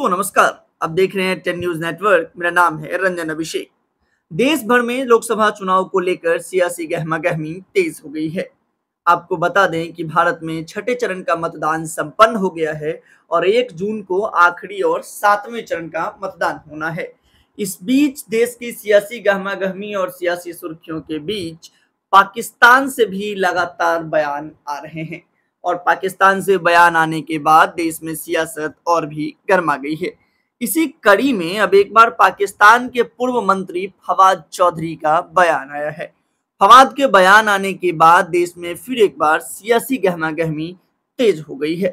दोस्तों नमस्कार, आप देख रहे हैं टेन न्यूज़ नेटवर्क। मेरा नाम है रंजन अभिषेक। देश भर में लोकसभा चुनाव को लेकर सियासी गहमागहमी तेज हो गई है। आपको बता दें कि भारत में छठे चरण का मतदान संपन्न हो गया है और 1 जून को आखिरी और 7वें चरण का मतदान होना है। इस बीच देश की सियासी गहमागहमी और सियासी सुर्खियों के बीच पाकिस्तान से भी लगातार बयान आ रहे हैं और पाकिस्तान से बयान आने के बाद देश में सियासत और भी गर्मा गई है। इसी कड़ी में अब एक बार पाकिस्तान के पूर्व मंत्री फवाद चौधरी का बयान आया है। फवाद के बयान आने के बाद देश में फिर एक बार सियासी गहमागहमी तेज हो गई है।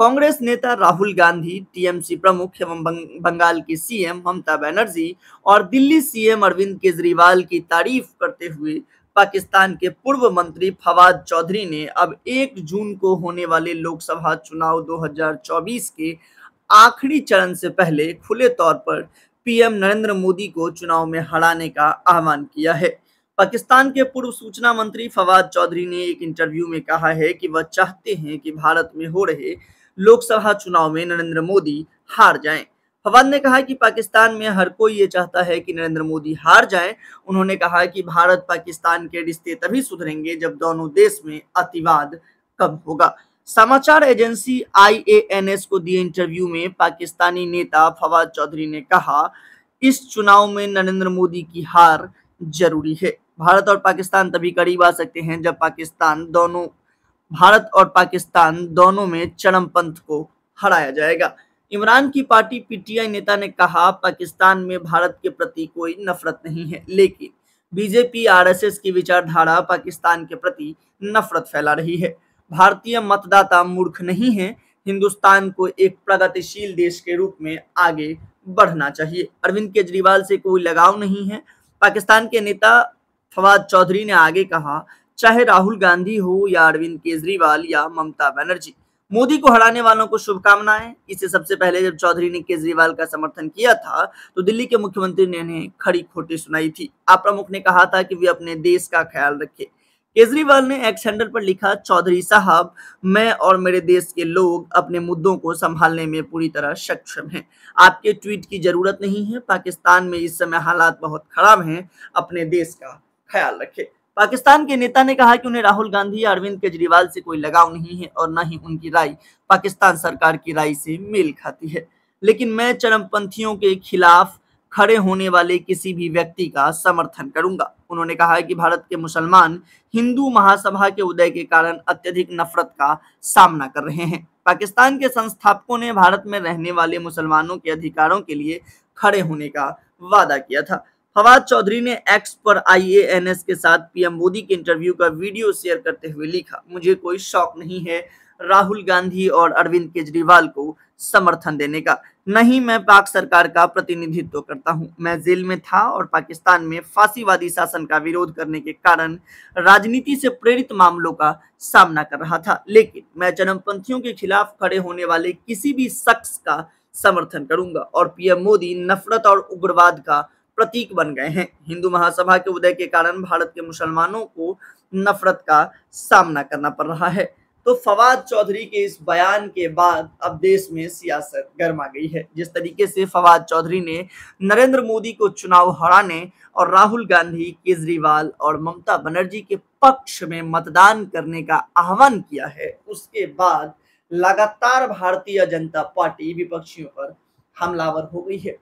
कांग्रेस नेता राहुल गांधी, टीएमसी प्रमुख एवं बंगाल की सीएम ममता बनर्जी और दिल्ली सीएम अरविंद केजरीवाल की तारीफ करते हुए पाकिस्तान के पूर्व मंत्री फवाद चौधरी ने अब 1 जून को होने वाले लोकसभा चुनाव 2024 के आखिरी चरण से पहले खुले तौर पर पीएम नरेंद्र मोदी को चुनाव में हराने का आह्वान किया है। पाकिस्तान के पूर्व सूचना मंत्री फवाद चौधरी ने एक इंटरव्यू में कहा है कि वह चाहते हैं कि भारत में हो रहे लोकसभा चुनाव में नरेंद्र मोदी हार जाएं। फवाद ने कहा कि पाकिस्तान में हर कोई ये चाहता है कि नरेंद्र मोदी हार जाएं। उन्होंने कहा कि भारत पाकिस्तान के रिश्ते तभी सुधरेंगे जब दोनों देश में अतिवाद कम होगा। समाचार एजेंसी IANS को दिए इंटरव्यू में पाकिस्तानी नेता फवाद चौधरी ने कहा, इस चुनाव में नरेंद्र मोदी की हार जरूरी है। भारत और पाकिस्तान तभी करीब आ सकते हैं जब भारत और पाकिस्तान दोनों में चरमपंथ को हराया जाएगा। इमरान की पार्टी PTI नेता ने कहा, पाकिस्तान में भारत के प्रति कोई नफरत नहीं है, लेकिन बीजेपी RSS की विचारधारा पाकिस्तान के प्रति नफरत फैला रही है। भारतीय मतदाता मूर्ख नहीं है, हिंदुस्तान को एक प्रगतिशील देश के रूप में आगे बढ़ना चाहिए। अरविंद केजरीवाल से कोई लगाव नहीं है। पाकिस्तान के नेता फवाद चौधरी ने आगे कहा, चाहे राहुल गांधी हो या अरविंद केजरीवाल या ममता बनर्जी, मोदी को हराने वालों को शुभकामनाएं। इससे सबसे पहले जब चौधरी ने केजरीवाल का समर्थन किया था तो दिल्ली के मुख्यमंत्री ने उन्हें खरी खोटी सुनाई थी। आप प्रमुख ने कहा था कि वे अपने देश का ख्याल रखें। केजरीवाल ने एक्स हैंडल पर लिखा, चौधरी साहब, मैं और मेरे देश के लोग अपने मुद्दों को संभालने में पूरी तरह सक्षम हैं। आपके ट्वीट की जरूरत नहीं है। पाकिस्तान में इस समय हालात बहुत खराब हैं, अपने देश का ख्याल रखें। पाकिस्तान के नेता ने कहा कि उन्हें राहुल गांधी या अरविंद केजरीवाल से कोई लगाव नहीं है और न ही उनकी राय पाकिस्तान सरकार की राय से मेल खाती है, लेकिन मैं चरमपंथियों के खिलाफ खड़े होने वाले किसी भी व्यक्ति का समर्थन करूंगा। उन्होंने कहा कि भारत के मुसलमान हिंदू महासभा के उदय के कारण अत्यधिक नफरत का सामना कर रहे हैं। पाकिस्तान के संस्थापकों ने भारत में रहने वाले मुसलमानों के अधिकारों के लिए खड़े होने का वादा किया था। फवाद चौधरी ने एक्स पर IANS के साथ पीएम मोदी के इंटरव्यू का वीडियो शेयर करते हुए लिखा, मुझे कोई शौक नहीं है राहुल गांधी और अरविंद केजरीवाल को समर्थन देने का। नहीं, मैं पाक सरकार का प्रतिनिधित्व करता हूं। मैं जेल में था और पाकिस्तान में फांसीवादी शासन का विरोध करने के कारण राजनीति से प्रेरित मामलों का सामना कर रहा था, लेकिन मैं चरमपंथियों के खिलाफ खड़े होने वाले किसी भी शख्स का समर्थन करूंगा। और पीएम मोदी नफरत और उग्रवाद का प्रतीक बन गए हैं। हिंदू महासभा के उदय के कारण भारत के मुसलमानों को नफरत का सामना करना पड़ रहा है। तो फवाद चौधरी के इस बयान के बाद अब देश में सियासत गर्मा गई है। जिस तरीके से फवाद चौधरी ने नरेंद्र मोदी को चुनाव हराने और राहुल गांधी, केजरीवाल और ममता बनर्जी के पक्ष में मतदान करने का आह्वान किया है, उसके बाद लगातार भारतीय जनता पार्टी विपक्षियों पर हमलावर हो गई है।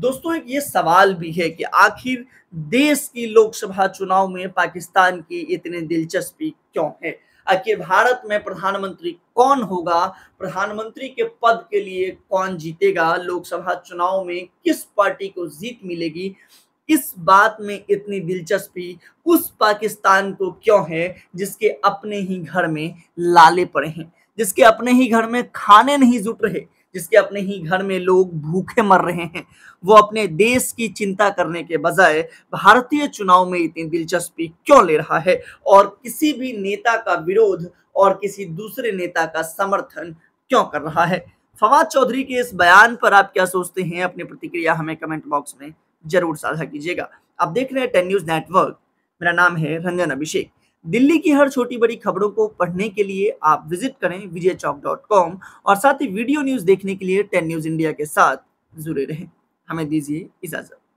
दोस्तों, एक ये सवाल भी है कि आखिर देश की लोकसभा चुनाव में पाकिस्तान की इतनी दिलचस्पी क्यों है? आखिर भारत में प्रधानमंत्री कौन होगा, प्रधानमंत्री के पद के लिए कौन जीतेगा, लोकसभा चुनाव में किस पार्टी को जीत मिलेगी, इस बात में इतनी दिलचस्पी उस पाकिस्तान को क्यों है जिसके अपने ही घर में लाले पड़े हैं, जिसके अपने ही घर में खाने नहीं जुट रहे, जिसके अपने ही घर में लोग भूखे मर रहे हैं। वो अपने देश की चिंता करने के बजाय भारतीय चुनाव में इतनी दिलचस्पी क्यों ले रहा है और किसी भी नेता का विरोध और किसी दूसरे नेता का समर्थन क्यों कर रहा है? फवाद चौधरी के इस बयान पर आप क्या सोचते हैं? अपनी प्रतिक्रिया हमें कमेंट बॉक्स में जरूर साझा कीजिएगा। आप देख रहे हैं टेन न्यूज़ नेटवर्क। मेरा नाम है रंजन अभिषेक। दिल्ली की हर छोटी बड़ी खबरों को पढ़ने के लिए आप विजिट करें vijaychowk.com और साथ ही वीडियो न्यूज देखने के लिए टेन न्यूज़ इंडिया के साथ जुड़े रहें। हमें दीजिए इजाजत।